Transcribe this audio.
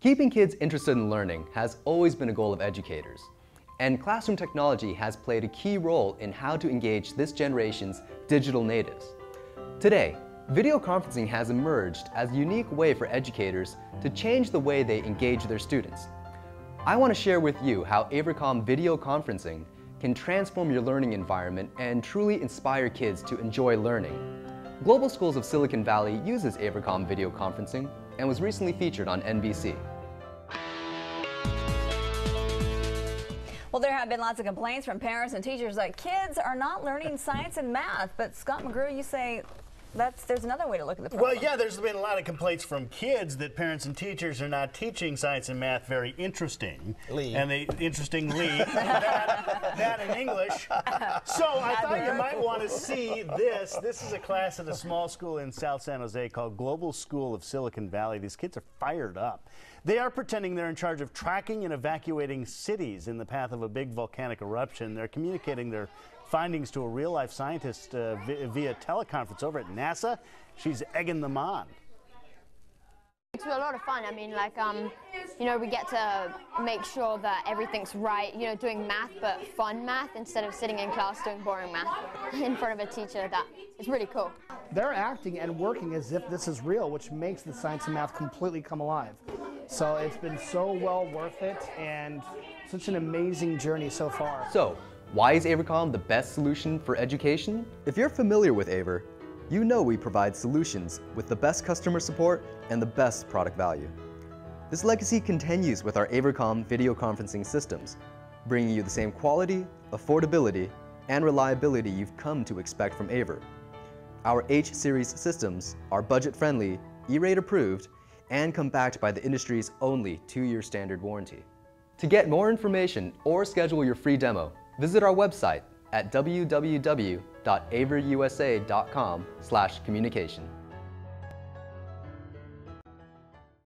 Keeping kids interested in learning has always been a goal of educators, and classroom technology has played a key role in how to engage this generation's digital natives. Today, video conferencing has emerged as a unique way for educators to change the way they engage their students. I want to share with you how AVerComm video conferencing can transform your learning environment and truly inspire kids to enjoy learning. Global Schools of Silicon Valley uses AVerComm video conferencing and was recently featured on NBC. Well, there have been lots of complaints from parents and teachers that kids are not learning science and math, but Scott McGrew, you say there's another way to look at the problem. Well, yeah, there's been a lot of complaints from kids that parents and teachers are not teaching science and math very interestingly. And they interestingly that in English. So I thought you might want to see this. This is a class at a small school in South San Jose called Global School of Silicon Valley. These kids are fired up. They are pretending they're in charge of tracking and evacuating cities in the path of a big volcanic eruption. They're communicating their findings to a real-life scientist via teleconference over at NASA. She's egging them on. It's a lot of fun. I mean, like, you know, we get to make sure that everything's right, you know, doing math, but fun math instead of sitting in class doing boring math in front of a teacher. That is really cool. They're acting and working as if this is real, which makes the science and math completely come alive. So it's been so well worth it and such an amazing journey so far. So, why is AVerComm the best solution for education? If you're familiar with Aver, you know we provide solutions with the best customer support and the best product value. This legacy continues with our AVerComm video conferencing systems, bringing you the same quality, affordability, and reliability you've come to expect from Aver. Our H-Series systems are budget-friendly, E-rate approved, and come backed by the industry's only 2-year standard warranty. To get more information or schedule your free demo, visit our website at www.averusa.com/communication.